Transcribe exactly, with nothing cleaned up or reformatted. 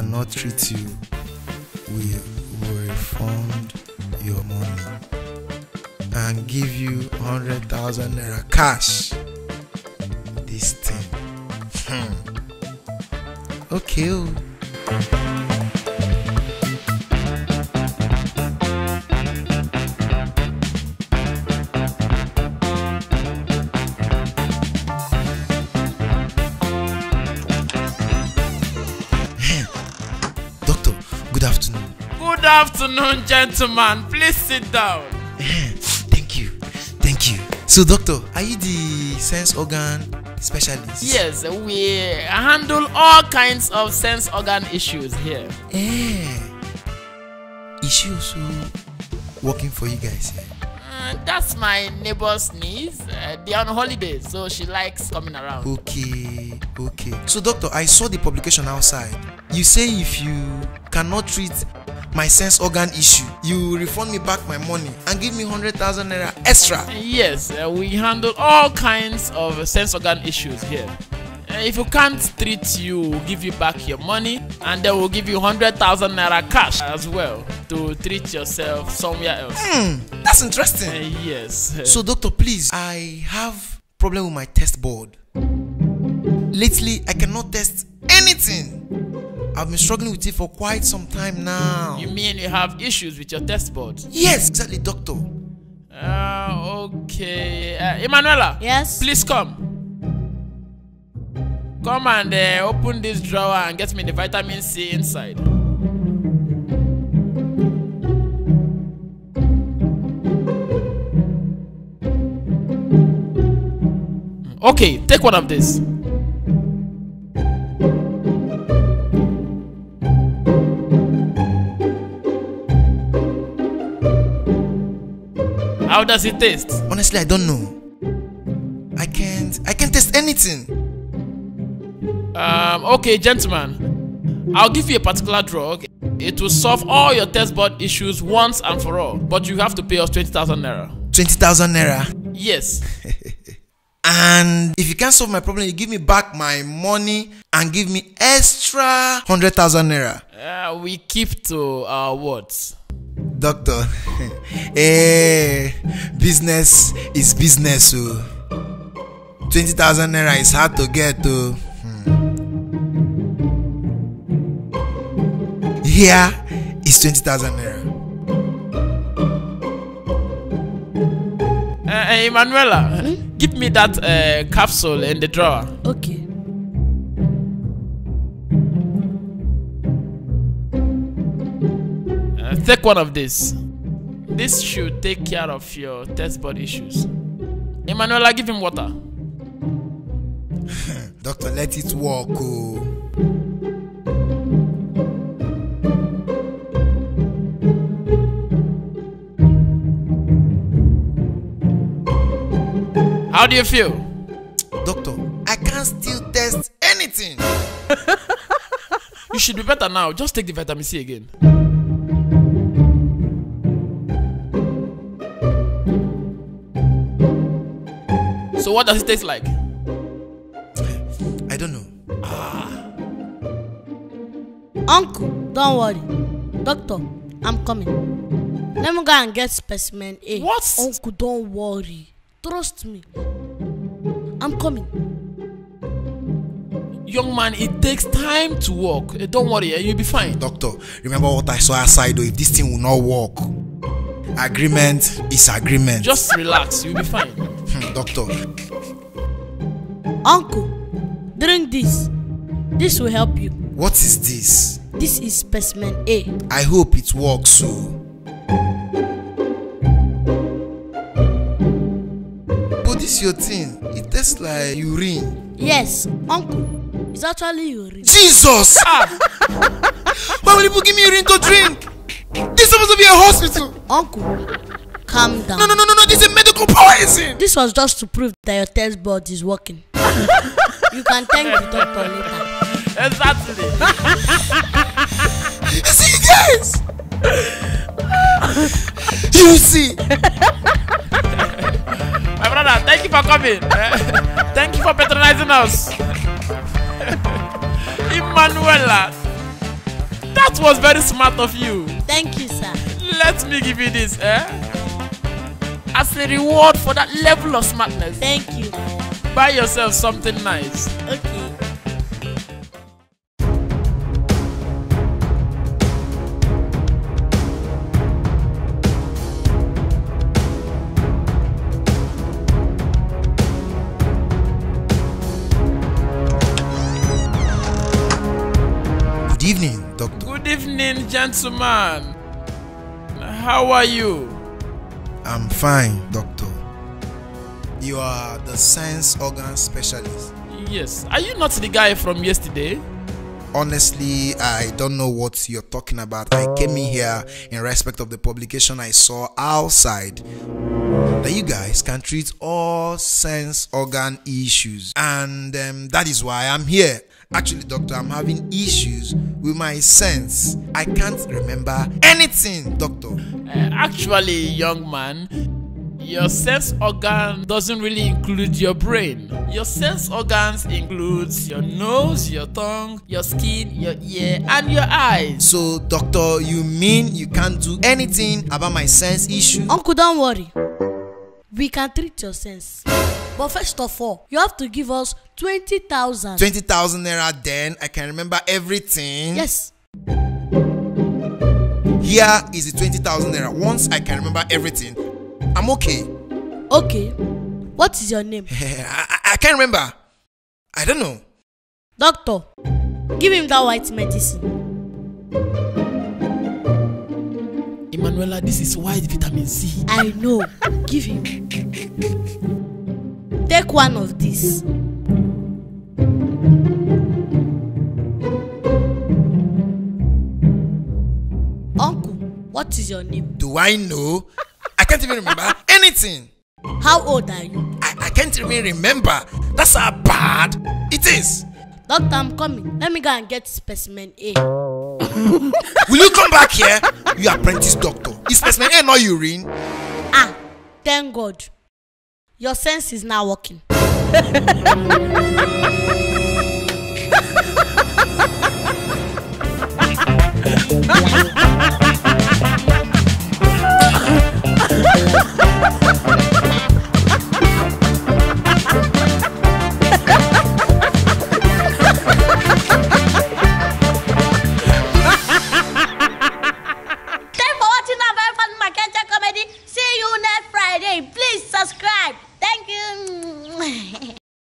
cannot treat you, we will refund your money and give you one hundred thousand naira cash. This thing. Hmm. Okay. Doctor, good afternoon. Good afternoon, gentlemen. Please sit down. Thank you. Thank you. So, doctor, are you the sense organ specialist? Yes, we handle all kinds of sense organ issues here. Eh, is she also working for you guys? Eh? Uh, that's my neighbor's niece. Uh, they're on holidays, so she likes coming around. Okay, okay. So, doctor, I saw the publication outside. You say if you cannot treat my sense organ issue, you refund me back my money and give me one hundred thousand naira extra. Yes, uh, we handle all kinds of sense organ issues here. Uh, if you can't treat you, we'll give you back your money, and then we'll give you one hundred thousand naira cash as well to treat yourself somewhere else. Mm, that's interesting. Uh, yes. So, doctor, please, I have a problem with my test board. Lately, I cannot test anything. I've been struggling with it for quite some time now. You mean you have issues with your test board? Yes, exactly, doctor. Uh, okay. Uh, Emanuella? Yes? Please come. Come and uh, open this drawer and get me the vitamin C inside. Okay, take one of these. How does it taste? Honestly, I don't know. I can't, I can't taste anything. Um, okay, gentlemen. I'll give you a particular drug. It will solve all your test board issues once and for all. But you have to pay us twenty thousand naira. twenty thousand naira? Yes. And if you can't solve my problem, you give me back my money and give me extra one hundred thousand naira. Uh, we keep to our words. Doctor, eh, business is business. Oh. twenty thousand naira is hard to get. Oh. Hmm. Here is twenty thousand naira. Uh, Emanuella, huh? Give me that uh, capsule in the drawer. Okay. Take one of these. This should take care of your test board issues. Emanuella, give him water. Doctor, let it work. Oh. How do you feel? Doctor, I can't still test anything. You should be better now. Just take the vitamin C again. So what does it taste like? I don't know. Ah. Uncle, don't worry. Doctor, I'm coming. Let me go and get specimen A. What? Uncle, don't worry. Trust me. I'm coming. Young man, it takes time to work. Don't worry, you'll be fine. Doctor, remember what I saw outside though. If this thing will not work, agreement is agreement. Just relax, you'll be fine. Doctor. Uncle, drink this. This will help you. What is this? This is specimen A. I hope it works so. But this your thing. It tastes like urine. Yes, uncle. It's actually urine. Jesus! Why will people give me urine to drink? This is supposed to be a hospital. Uncle. Calm down. No, no, no, no, no, this is a medical poison. This was just to prove that your test board is working. You can thank the doctor later. Exactly. See, guys. You see. My brother, thank you for coming. Thank you for patronizing us. Emanuella. That was very smart of you. Thank you, sir. Let me give you this, eh? As a reward for that level of smartness. Thank you. Buy yourself something nice. Okay. Good evening, doctor. Good evening, gentleman. How are you? I'm fine, doctor. You are the science organ specialist. Yes. Are you not the guy from yesterday? Honestly, I don't know what you're talking about. I came in here in respect of the publication I saw outside that you guys can treat all sense organ issues, and um, that is why I'm here. Actually, doctor, I'm having issues with my sense. I can't remember anything, doctor. Uh, actually, young man, your sense organ doesn't really include your brain. Your sense organs includes your nose, your tongue, your skin, your ear, and your eyes. So, doctor, you mean you can't do anything about my sense issue? Uncle, don't worry. We can treat your sense. But first of all, you have to give us twenty thousand. twenty thousand naira, then I can remember everything. Yes. Here is the twenty thousand naira. Once I can remember everything, I'm okay. Okay. What is your name? I, I can't remember. I don't know. Doctor, give him that white medicine. Emanuella, this is white vitamin C. I know. Give him. Take one of these. Uncle, what is your name? Do I know? I can't even remember anything. How old are you? I, I can't even remember. That's how bad it is. Doctor, I'm coming. Let me go and get specimen A. Will you come back here? You apprentice doctor. Is specimen A not urine? Ah, thank God. Your sense is now working. Please subscribe.